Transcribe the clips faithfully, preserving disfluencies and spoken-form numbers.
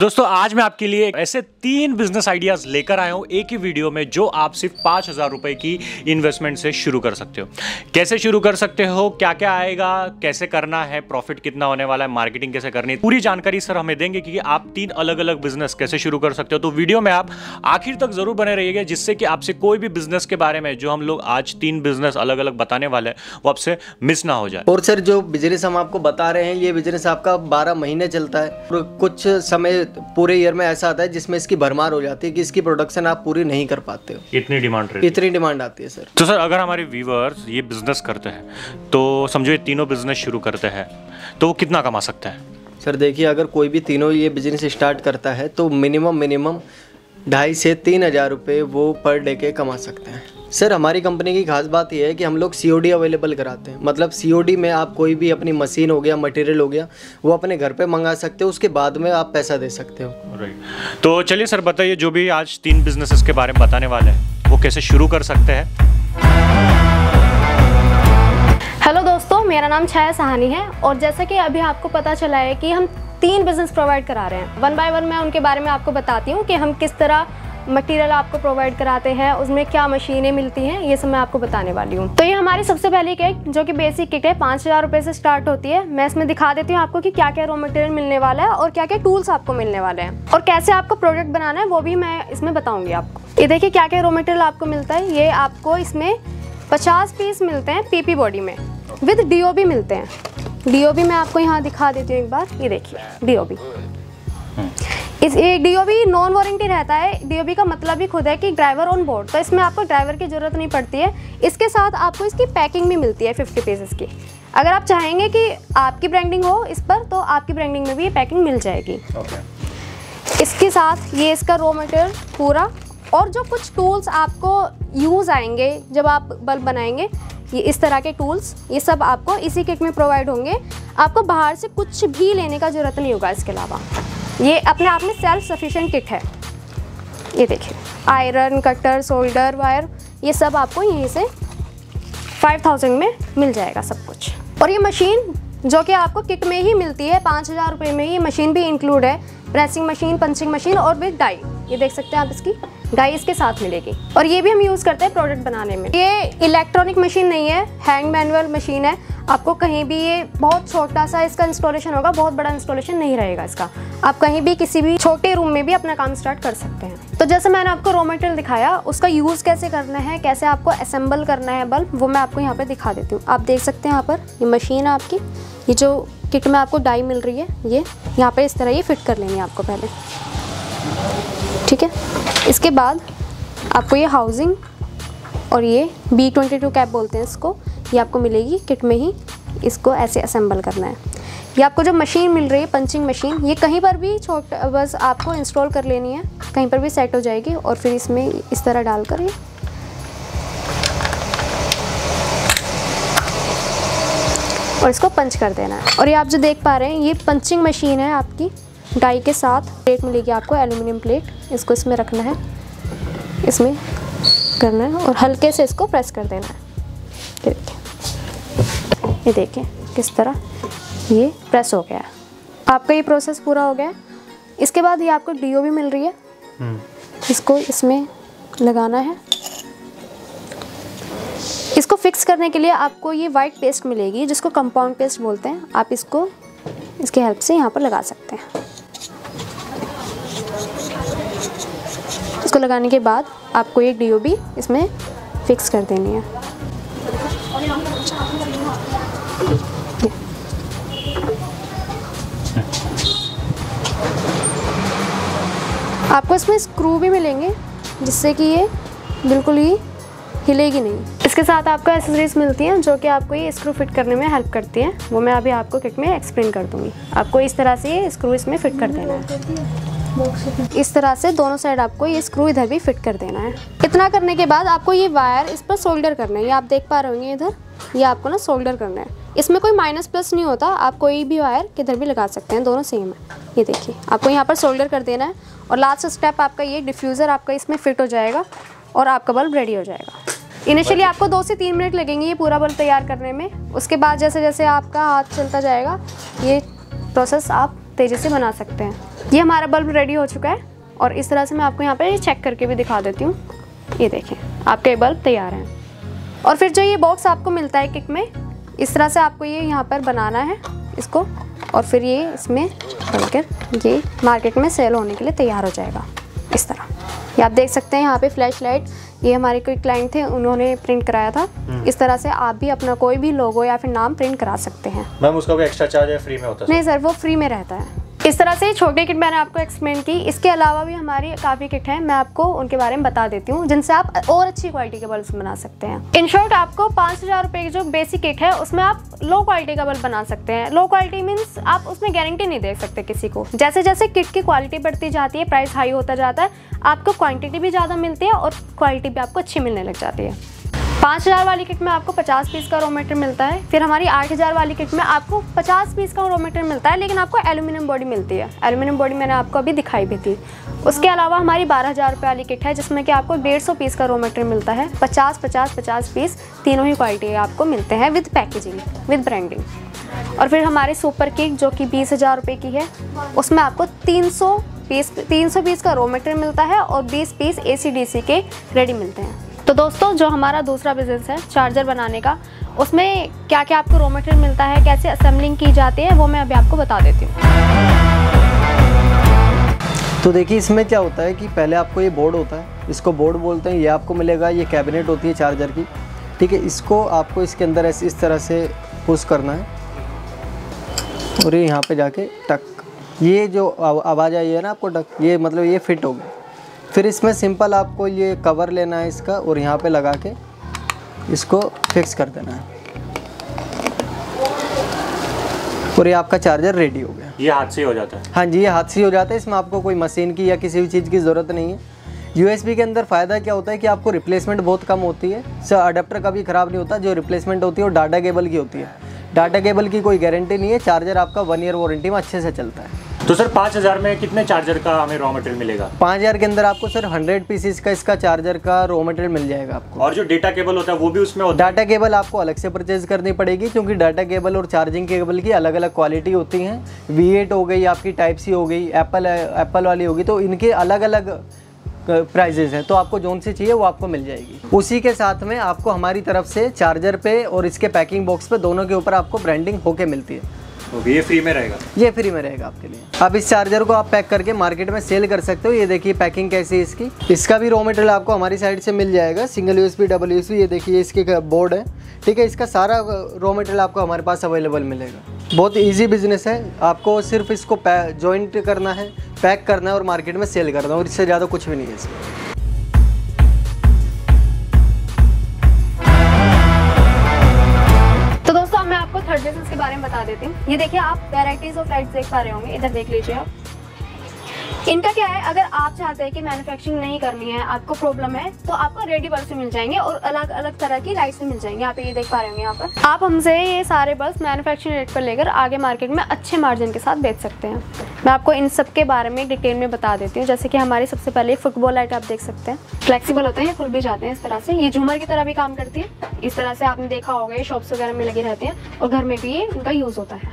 दोस्तों आज मैं आपके लिए ऐसे तीन बिजनेस आइडियाज लेकर आया हूं एक ही वीडियो में, जो आप सिर्फ पाँच हजार रुपए की इन्वेस्टमेंट से शुरू कर सकते हो। कैसे शुरू कर सकते हो, क्या क्या आएगा, कैसे करना है, प्रॉफिट कितना होने वाला है, मार्केटिंग कैसे करनी है, पूरी जानकारी सर हमें देंगे कि आप तीन अलग अलग बिजनेस कैसे शुरू कर सकते हो। तो वीडियो में आप आखिर तक जरूर बने रहिएगा, जिससे कि आपसे कोई भी बिजनेस के बारे में, जो हम लोग आज तीन बिजनेस अलग अलग बताने वाले हैं, वो आपसे मिस ना हो जाए। और सर जो बिजनेस हम आपको बता रहे हैं, ये बिजनेस आपका बारह महीने चलता है और कुछ समय पूरे ईयर में ऐसा आता है जिसमें इसकी भरमार हो जाती है कि इसकी प्रोडक्शन आप पूरी नहीं कर पाते हो, इतनी डिमांड रहती है, इतनी डिमांड आती है सर। तो सर अगर हमारे व्यूअर्स ये बिजनेस करते हैं, तो समझो ये तीनों बिजनेस शुरू करते हैं, तो वो कितना कमा सकते हैं? सर देखिए, अगर कोई भी तीनों ये बिजनेस स्टार्ट करता है तो मिनिमम मिनिमम ढाई से तीन हज़ार रुपये वो पर डे के कमा सकते हैं। सर हमारी कंपनी की खास बात यह है कि हम लोग सीओडी अवेलेबल कराते हैं, मतलब सीओडी में आप कोई भी अपनी मशीन हो गया, मटेरियल हो गया, वो अपने घर पे मंगा सकते हो, उसके बाद में आप पैसा दे सकते हो। राइट, तो चलिए सर बताइए, जो भी आज तीन बिजनेसेस के बारे में बताने वाले हैं वो कैसे शुरू कर सकते हैं। हेलो दोस्तों, मेरा नाम छाया साहनी है और जैसा कि अभी आपको पता चला है कि हम तीन बिजनेस प्रोवाइड करा रहे हैं। वन बाय वन मैं उनके बारे में आपको बताती हूँ कि हम किस तरह मटेरियल आपको प्रोवाइड कराते हैं, उसमें क्या मशीनें मिलती हैं, ये सब मैं आपको बताने वाली हूँ। तो ये हमारी सबसे पहली किट, जो कि बेसिक किट है, पाँच हज़ार रुपये से स्टार्ट होती है। मैं इसमें दिखा देती हूँ आपको कि क्या क्या रॉ मटेरियल मिलने वाला है और क्या क्या टूल्स आपको मिलने वाले हैं और कैसे आपको प्रोडक्ट बनाना है, वो भी मैं इसमें बताऊँगी आपको। ये देखिए क्या क्या रॉ मटेरियल आपको मिलता है। ये आपको इसमें पचास पीस मिलते हैं पी पी बॉडी में, विद डी ओ बी मिलते हैं। डी ओ बी मैं आपको यहाँ दिखा देती हूँ एक बार, ये देखिए डी ओ बी। इस डीओबी नॉन वारंटी रहता है। डीओबी का मतलब ही खुद है कि ड्राइवर ऑन बोर्ड, तो इसमें आपको ड्राइवर की ज़रूरत नहीं पड़ती है। इसके साथ आपको इसकी पैकिंग भी मिलती है पचास पीसेस की। अगर आप चाहेंगे कि आपकी ब्रांडिंग हो इस पर, तो आपकी ब्रांडिंग में भी ये पैकिंग मिल जाएगी। okay. इसके साथ ये इसका रॉ मटेरियल पूरा, और जो कुछ टूल्स आपको यूज़ आएंगे जब आप बल्ब बनाएंगे, ये इस तरह के टूल्स, ये सब आपको इसी किट में प्रोवाइड होंगे। आपको बाहर से कुछ भी लेने का ज़रूरत नहीं होगा। इसके अलावा ये अपने आप में सेल्फ सफिशिएंट किट है। ये देखिए आयरन, कटर, सोल्डर, वायर, ये सब आपको यहीं से पाँच हज़ार में मिल जाएगा सब कुछ। और ये मशीन जो कि आपको किट में ही मिलती है, पाँच हज़ार रुपये में ही मशीन भी इंक्लूड है, प्रेसिंग मशीन, पंचिंग मशीन और विद डाई। ये देख सकते हैं आप, इसकी डाई इसके साथ मिलेगी। और ये भी हम यूज़ करते हैं प्रोडक्ट बनाने में। ये इलेक्ट्रॉनिक मशीन नहीं है, हैंड मैनुअल मशीन है। आपको कहीं भी, ये बहुत छोटा सा इसका इंस्टॉलेशन होगा, बहुत बड़ा इंस्टॉलेशन नहीं रहेगा इसका। आप कहीं भी किसी भी छोटे रूम में भी अपना काम स्टार्ट कर सकते हैं। तो जैसे मैंने आपको रॉ मटेरियल दिखाया, उसका यूज़ कैसे करना है, कैसे आपको असेंबल करना है बल्ब, वो मैं आपको यहाँ पर दिखा देती हूँ। आप देख सकते हैं यहाँ पर ये मशीन है आपकी। ये जो किट में आपको डाई मिल रही है, ये यहाँ पर इस तरह ये फिट कर लेंगे आपको पहले, ठीक है। इसके बाद आपको ये हाउसिंग और ये बी ट्वेंटी टू कैप बोलते हैं इसको, ये आपको मिलेगी किट में ही। इसको ऐसे असेंबल करना है। ये आपको जो मशीन मिल रही है पंचिंग मशीन, ये कहीं पर भी छोटा, बस आपको इंस्टॉल कर लेनी है, कहीं पर भी सेट हो जाएगी। और फिर इसमें इस तरह डालकर ये और इसको पंच कर देना है। और ये आप जो देख पा रहे हैं ये पंचिंग मशीन है आपकी, डाई के साथ। प्लेट मिलेगी आपको एल्यूमिनियम प्लेट, इसको इसमें रखना है, इसमें करना है और हल्के से इसको प्रेस कर देना है। देखिए ये देखिए किस तरह ये प्रेस हो गया। आपका ये प्रोसेस पूरा हो गया। इसके बाद ये आपको डीओ भी मिल रही है, इसको इसमें लगाना है। इसको फिक्स करने के लिए आपको ये वाइट पेस्ट मिलेगी, जिसको कंपाउंड पेस्ट बोलते हैं। आप इसको इसके हेल्प से यहाँ पर लगा सकते हैं। इसको लगाने के बाद आपको ये डीओ भी इसमें फिक्स कर देनी है। आपको इसमें स्क्रू भी मिलेंगे, जिससे कि ये बिल्कुल ही हिलेगी नहीं। इसके साथ आपको एसेसरीज मिलती हैं, जो कि आपको ये स्क्रू फिट करने में हेल्प करती हैं। वो मैं अभी आपको किट में एक्सप्लेन कर दूंगी। आपको इस तरह से ये स्क्रू इसमें फिट कर देना है, इस तरह से दोनों साइड आपको ये स्क्रू इधर भी फिट कर देना है। इतना करने के बाद आपको ये वायर इस पर सोल्डर करना है। ये आप देख पा रहे होंगे इधर, ये आपको ना सोल्डर करना है। इसमें कोई माइनस प्लस नहीं होता, आप कोई भी वायर किधर भी लगा सकते हैं, दोनों सेम है। ये देखिए आपको यहाँ पर सोल्डर कर देना है। और लास्ट स्टेप आपका ये डिफ्यूज़र आपका इसमें फिट हो जाएगा और आपका बल्ब रेडी हो जाएगा। इनिशियली आपको दो से तीन मिनट लगेंगे ये पूरा बल्ब तैयार करने में। उसके बाद जैसे जैसे आपका हाथ चलता जाएगा, ये प्रोसेस आप तेज़ी से बना सकते हैं। ये हमारा बल्ब रेडी हो चुका है और इस तरह से मैं आपको यहाँ पे चेक करके भी दिखा देती हूँ। ये देखें, आपका ये बल्ब तैयार है। और फिर जो ये बॉक्स आपको मिलता है किक में, इस तरह से आपको ये यहाँ पर बनाना है इसको, और फिर ये इसमें बनकर ये मार्केट में सेल होने के लिए तैयार हो जाएगा। इस तरह ये आप देख सकते हैं, यहाँ पे फ्लैश लाइट ये हमारे कोई क्लाइंट थे, उन्होंने प्रिंट कराया था। इस तरह से आप भी अपना कोई भी लोगो या फिर नाम प्रिंट करा सकते हैं। मैम उसका कोई एक्स्ट्रा चार्ज है, फ्री में होता है? नहीं सर, वो फ्री में रहता है। इस तरह से छोटी किट मैंने आपको एक्सप्लेन की। इसके अलावा भी हमारी काफ़ी किट है, मैं आपको उनके बारे में बता देती हूँ जिनसे आप और अच्छी क्वालिटी के बल्ब बना सकते हैं। इन शॉर्ट आपको पाँच हज़ार रुपये की जो बेसिक किट है उसमें आप लो क्वालिटी का बल्ब बना सकते हैं। लो क्वालिटी मीन्स आप उसमें गारंटी नहीं दे सकते किसी को। जैसे जैसे किट की क्वालिटी बढ़ती जाती है, प्राइस हाई होता जाता है, आपको क्वान्टिटी भी ज़्यादा मिलती है और क्वालिटी भी आपको अच्छी मिलने लग जाती है। पाँच हज़ार वाली किट में आपको पचास पीस का रॉ मटेरियल मिलता है। फिर हमारी आठ हज़ार वाली किट में आपको पचास पीस का रॉ मटेरियल मिलता है, लेकिन आपको एल्यूमिनियम बॉडी मिलती है। एल्यूमिनियम बॉडी मैंने आपको अभी दिखाई भी थी। उसके अलावा हमारी बारह हज़ार रुपये वाली किट है जिसमें कि आपको डेढ़ सौ पीस का रॉ मटेरियल मिलता है। पचास पचास पचास पीस तीनों ही क्वालिटी आपको मिलते हैं विद पैकेजिंग, विद ब्रांडिंग। और फिर हमारी सुपर किट जो कि बीस हज़ार रुपये की है, उसमें आपको तीन सौ पीस तीन सौ पीस का रॉ मटेरियल मिलता है और बीस पीस ए सी डी सी के रेडी मिलते हैं। तो दोस्तों, जो हमारा दूसरा बिजनेस है चार्जर बनाने का, उसमें क्या क्या आपको रॉ मटेरियल मिलता है, कैसे असेंबलिंग की जाती है, वो मैं अभी आपको बता देती हूँ। तो देखिए, इसमें क्या होता है कि पहले आपको ये बोर्ड होता है, इसको बोर्ड बोलते हैं, ये आपको मिलेगा। ये कैबिनेट होती है चार्जर की, ठीक है। इसको आपको इसके अंदर ऐसे इस तरह से पुश करना है और ये यहाँ पर जाके टक, ये जो आवाज़ आई है ना आपको टक, ये मतलब ये फिट हो गई। फिर इसमें सिंपल आपको ये कवर लेना है इसका और यहाँ पे लगा के इसको फिक्स कर देना है और ये आपका चार्जर रेडी हो गया। ये हाथ से ही हो जाता है? हाँ जी, ये हाथ से ही हो जाता है। इसमें आपको कोई मशीन की या किसी भी चीज़ की ज़रूरत नहीं है। यूएसबी के अंदर फ़ायदा क्या होता है कि आपको रिप्लेसमेंट बहुत कम होती है। सर अडेप्टर कभी ख़राब नहीं होता। जो रिप्लेसमेंट होती है वो डाटा केबल की होती है। डाटा केबल की कोई गारंटी नहीं है। चार्जर आपका वन ईयर वारंटी में अच्छे से चलता है। तो सर पाँच हज़ार में कितने चार्जर का हमें रॉ मटेरियल मिलेगा? पाँच हज़ार के अंदर आपको सर हंड्रेड पीसेस का इसका चार्जर का रॉ मटेरियल मिल जाएगा आपको। और जो डाटा केबल होता है वो भी उसमें होता है? डाटा केबल आपको अलग से परचेज करनी पड़ेगी, क्योंकि डाटा केबल और चार्जिंग केबल की अलग अलग क्वालिटी होती हैं। वी एट हो गई आपकी, टाइप सी हो गई, एप्पल एप्पल वाली होगी, तो इनके अलग अलग प्राइजेस हैं। तो आपको जोन से चाहिए वो आपको मिल जाएगी। उसी के साथ में आपको हमारी तरफ से चार्जर पे और इसके पैकिंग बॉक्स पे दोनों के ऊपर आपको ब्रांडिंग होके मिलती है। ये फ्री में रहेगा? ये फ्री में रहेगा आपके लिए। अब इस चार्जर को आप पैक करके मार्केट में सेल कर सकते हो। ये देखिए पैकिंग कैसी है इसकी। इसका भी रॉ मटेरियल आपको हमारी साइड से मिल जाएगा, सिंगल यूएसबी, डबल यूएसबी। ये देखिए इसकी बोर्ड है, ठीक है। इसका सारा रॉ मटेरियल आपको हमारे पास अवेलेबल मिलेगा। बहुत ईजी बिजनेस है। आपको सिर्फ इसको जॉइंट करना है, पैक करना है और मार्केट में सेल करना है, और इससे ज़्यादा कुछ भी नहीं है इसमें। थर्ड बिजनेस के बारे में बता देती हूँ। ये देखिए, आप वैराइटीज ऑफ लाइट्स देख पा रहे होंगे, इधर देख लीजिए आप। इनका क्या है, अगर आप चाहते हैं कि मैन्युफैक्चरिंग नहीं करनी है, आपको प्रॉब्लम है, तो आपको रेडी बल्ब मिल जाएंगे और अलग अलग तरह की लाइट्स मिल जाएंगे। आप ये देख पा रहे होंगे यहाँ पर। आप हमसे ये सारे बल्ब मैन्युफैक्चरिंग रेट पर लेकर आगे मार्केट में अच्छे मार्जिन के साथ बेच सकते हैं। मैं आपको इन सब के बारे में डिटेल में बता देती हूँ। जैसे कि हमारी सबसे पहले फुटबॉल लाइट आप देख सकते हैं, फ्लेक्सीबल होते हैं, खुल भी जाते हैं इस तरह से। ये झूमर की तरह भी काम करती है। इस तरह से आपने देखा होगा ये शॉप्स वगैरह में लगे रहते हैं और घर में भी ये उनका यूज़ होता है।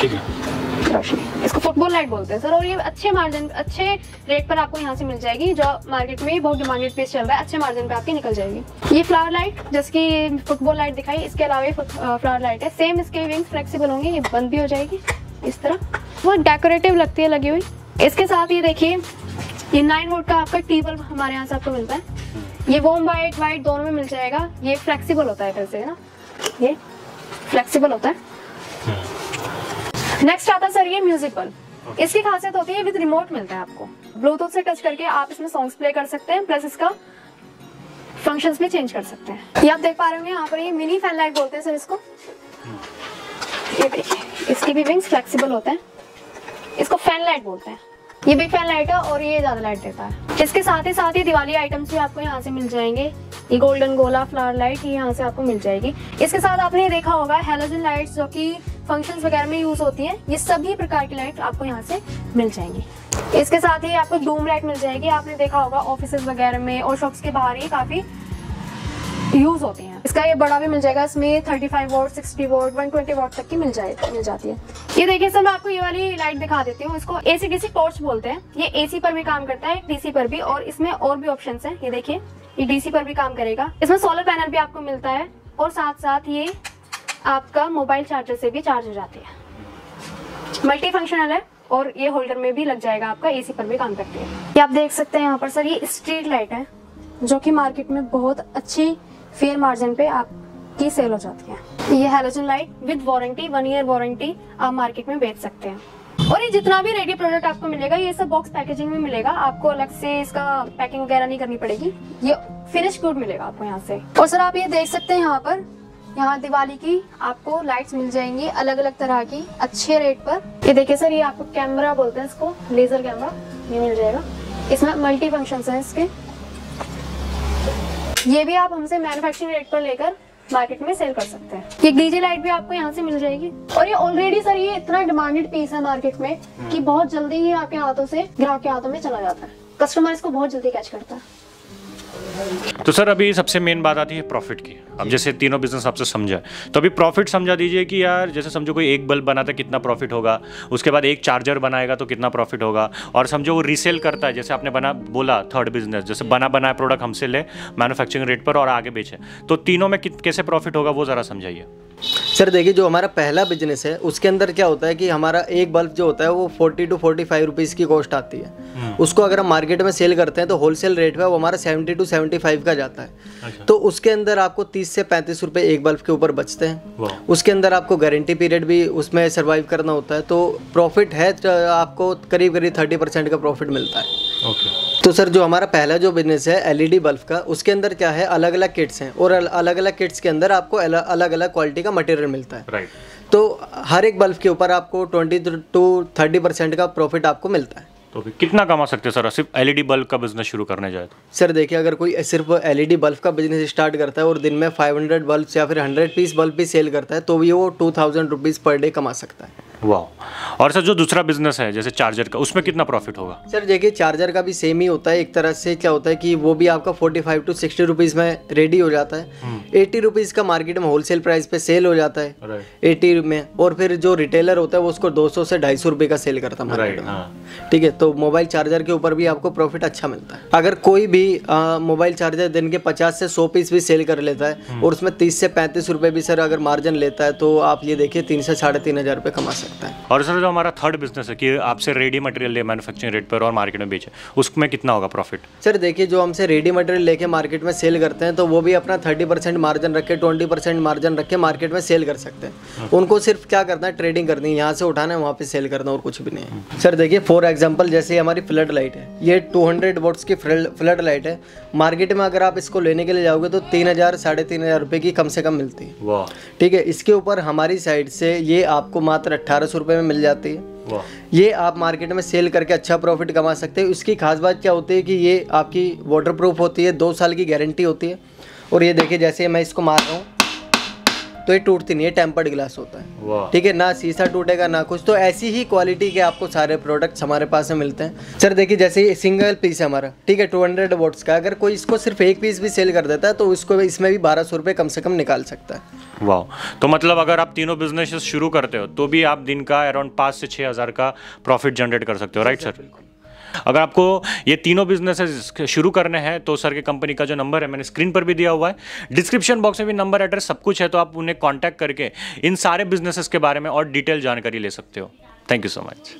ठीक है, रोशनी, इसको फुटबॉल लाइट बोलते हैं सर। और ये अच्छे मार्जिन, अच्छे रेट पर आपको यहाँ से मिल जाएगी, जो मार्केट में बहुत डिमांडेड पीस चल रहा है, अच्छे मार्जिन पे आपकी निकल जाएगी। ये फ्लावर लाइट, जैसे कि फुटबॉल लाइट दिखाई, इसके अलावा ये फ्लावर लाइट है। सेम इसके विंग्स फ्लेक्सीबल होंगे, ये बंद भी हो जाएगी इस तरह, वो डेकोरेटिव लगती है लगी हुई। इसके साथ ये देखिए, ये नाइन वोल्ट का आपका टी बल्ब हमारे यहाँ से आपको मिलता है। ये वॉर्म वाइट, वाइट दोनों में मिल जाएगा। ये फ्लेक्सीबल होता है, फिर से है ना, ये फ्लेक्सीबल होता है। नेक्स्ट आता है सर ये म्यूजिक बल्ब। इसकी खासियत होती है विद रिमोट मिलता है आपको। ब्लूटूथ से टच करके आप इसमें सॉन्ग्स प्ले कर सकते हैं, प्लस इसका फंक्शंस भी चेंज कर सकते हैं। ये आप देख पा रहे होंगे यहाँ पर, ये मिनी फैन लाइट बोलते हैं सर इसको। ये देखिए, इसकी भी विंग्स फ्लेक्सीबल होते हैं, इसको फैन लाइट बोलते हैं। ये बिग फैन लाइट है और ये ज्यादा लाइट देता है। इसके साथ ही साथ ही दिवाली आइटम्स भी आपको यहाँ से मिल जाएंगे। ये गोल्डन गोला फ्लावर लाइट ये यहाँ से आपको मिल जाएगी। इसके साथ आपने ये देखा होगा हेलोजन लाइट्स, जो कि फंक्शंस वगैरह में यूज़ होती हैं। ये सभी प्रकार की लाइट आपको यहाँ से मिल जाएंगी। इसके साथ ही आपको डूम लाइट मिल जाएगी। आपने देखा होगा ऑफिसेज वगैरह में और शॉप्स के बाहर ये काफ़ी यूज़ होती हैं। है। इसका ये बड़ा भी मिल जाएगा, इसमें thirty five watt, sixty watt, one twenty watt तक की मिल जाए मिल जाती है। ये देखिए सर, मैं आपको ये वाली लाइट दिखा देती हूँ। इसको एसी डीसी टॉर्च बोलते हैं। ये एसी पर भी काम करता है, डीसी पर भी, और इसमें और भी ऑप्शन है। ये देखिए, ये डीसी पर भी काम करेगा। इसमें सोलर पैनल भी आपको मिलता है और साथ साथ ये आपका मोबाइल चार्जर से भी चार्ज हो जाती है। मल्टी फंक्शनल है और ये होल्डर में भी लग जाएगा, आपका एसी पर भी काम करती है। ये आप देख सकते हैं यहाँ पर सर, ये स्ट्रीट लाइट है जो कि मार्केट में बहुत अच्छी फेयर मार्जिन पे आपकी सेल हो जाती है। ये halogen light with warranty, one year warranty आप मार्केट में बेच सकते हैं। और ये जितना भी रेडी प्रोडक्ट आपको मिलेगा, ये सब बॉक्स पैकेजिंग में मिलेगा। आपको अलग से इसका पैकिंग वगैरह नहीं करनी पड़ेगी, ये फिनिश गुड मिलेगा आपको यहाँ से। और सर आप ये देख सकते हैं यहाँ पर, यहाँ दिवाली की आपको लाइट्स मिल जाएंगी अलग अलग तरह की अच्छे रेट पर। ये देखिए सर, ये आपको कैमरा बोलते हैं इसको, लेजर कैमरा ये मिल जाएगा। इसमें मल्टी फंक्शंस हैं इसके। ये भी आप हमसे मैन्युफैक्चरिंग रेट पर लेकर मार्केट में सेल कर सकते हैं। ये डीजे लाइट भी आपको यहाँ से मिल जाएगी। और ये ऑलरेडी सर ये इतना डिमांडेड पीस है मार्केट में कि बहुत जल्दी ये आपके हाथों से ग्राहक के हाथों में चला जाता है। कस्टमर इसको बहुत जल्दी कैच करता है। तो सर अभी सबसे मेन बात आती है प्रॉफिट की। अब जैसे तीनों बिजनेस आपसे समझा, तो अभी प्रॉफिट समझा दीजिए कि यार जैसे समझो कोई एक बल्ब बनाता है कितना प्रॉफिट होगा, उसके बाद एक चार्जर बनाएगा तो कितना प्रॉफिट होगा, और समझो वो रीसेल करता है जैसे आपने बना बोला थर्ड बिजनेस, जैसे बना बनाया प्रोडक्ट हमसे ले मैन्युफैक्चरिंग रेट पर और आगे बेचे, तो तीनों में कैसे प्रॉफिट होगा वो ज़रा समझाइए। सर देखिए, जो हमारा पहला बिजनेस है उसके अंदर क्या होता है कि हमारा एक बल्ब जो होता है वो forty two forty five rupees की कॉस्ट आती है। उसको अगर हम मार्केट में सेल करते हैं तो होलसेल रेट पे वो हमारा सेवेंटी टू सेवेंटी फाइव का जाता है। अच्छा। तो उसके अंदर आपको तीस से पैंतीस रुपए एक बल्ब के ऊपर बचते हैं। उसके अंदर आपको गारंटी पीरियड भी उसमें सर्वाइव करना होता है। तो प्रॉफिट है आपको करीब करीब थर्टी परसेंट का प्रॉफिट मिलता है। Okay okay. तो सर जो हमारा पहला जो बिजनेस है एलईडी बल्ब का, उसके अंदर क्या है अलग अलग किट्स हैं और अलग अलग किट्स के अंदर आपको अलग अलग क्वालिटी का मटेरियल मिलता है। Right right. तो हर एक बल्ब के ऊपर आपको ट्वेंटी टू थर्टी परसेंट का प्रॉफिट आपको मिलता है। तो कितना कमा सकते हैं सर सिर्फ एलईडी बल्ब का बिजनेस शुरू करने जाए तो? सर देखिए, अगर कोई सिर्फ एलईडी बल्ब का बिजनेस स्टार्ट करता है और दिन में फाइव हंड्रेड बल्ब या फिर हंड्रेड पीस बल्ब भी सेल करता है तो भी वो two thousand rupees per day कमा सकता है। वाह। और सर जो दूसरा बिजनेस है जैसे चार्जर का, उसमें कितना प्रॉफिट होगा? सर देखिए, चार्जर का भी सेम ही होता है। एक तरह से क्या होता है कि वो भी आपका forty five to sixty rupees में रेडी हो जाता है। एटी रुपीज़ का मार्केट में होलसेल प्राइस पे सेल हो जाता है एटी में, और फिर जो रिटेलर होता है वो उसको दो सौ से ढाई सौ रुपये का सेल करता है मार्केट में। ठीक है, तो मोबाइल चार्जर के ऊपर भी आपको प्रॉफिट अच्छा मिलता है। अगर कोई भी मोबाइल चार्जर दिन के पचास से सौ पीस भी सेल कर लेता है और उसमें तीस से पैंतीस रुपये भी सर अगर मार्जिन लेता है तो आप ये देखिए तीन से साढ़े तीन हज़ार रुपये कमा सकते हैं। और सर जो हमारा थर्ड बिजनेस है कि आपसे रेडी मटेरियल ले मैन्युफैक्चरिंग रेट पर और मार्केट में बेचे, उसमें कितना होगा प्रॉफिट? सर देखिए, जो हमसे रेडी मटेरियल लेके मार्केट में सेल करते हैं तो वो भी अपना थर्टी परसेंट मार्जिन रख के ट्वेंटी परसेंट मार्जिन रख के मार्केट में सेल कर सकते हैं। उनको सिर्फ क्या करना है, ट्रेडिंग करनी है, यहाँ से उठाना है वहाँ पर सेल करना, और कुछ भी नहीं है। सर देखिए, फॉर एग्जाम्पल जैसे हमारी फ्लड लाइट है, ये टू हंड्रेड वॉट्स की फ्लड लाइट है। मार्केट में अगर आप इसको लेने के लिए जाओगे तो तीन हज़ार साढ़े तीन हज़ार रुपये की कम से कम मिलती है। ठीक है, इसके ऊपर हमारी साइड से ये आपको मात्र अठारह सौ रुपये में मिल जाती है। ये आप मार्केट में सेल करके अच्छा प्रॉफिट कमा सकते हैं। इसकी खास बात क्या होती है कि ये आपकी वाटरप्रूफ होती है, दो साल की गारंटी होती है। और ये देखिए, जैसे मैं इसको मार रहा हूँ तो ये टूटती नहीं है, टेम्पर्ड ग्लास होता है। ठीक है, ना शीशा टूटेगा ना कुछ। तो ऐसी ही क्वालिटी के आपको सारे प्रोडक्ट्स हमारे पास में मिलते हैं। सर देखिए, जैसे ये सिंगल पीस है हमारा, ठीक है, टू हंड्रेड वॉट्स का, अगर कोई इसको सिर्फ एक पीस भी सेल कर देता है तो उसको इसमें भी बारह सौ रुपये कम से कम निकाल सकता है। वाह। तो मतलब अगर आप तीनों बिजनेस शुरू करते हो तो भी आप दिन का अराउंड पाँच से छः हज़ार का प्रॉफिट जनरेट कर सकते हो। राइट सर, बिल्कुल। अगर आपको ये तीनों बिजनेसेस शुरू करने हैं तो सर के कंपनी का जो नंबर है मैंने स्क्रीन पर भी दिया हुआ है, डिस्क्रिप्शन बॉक्स में भी नंबर एड्रेस सब कुछ है, तो आप उन्हें कांटेक्ट करके इन सारे बिजनेसेस के बारे में और डिटेल जानकारी ले सकते हो। Thank you so much.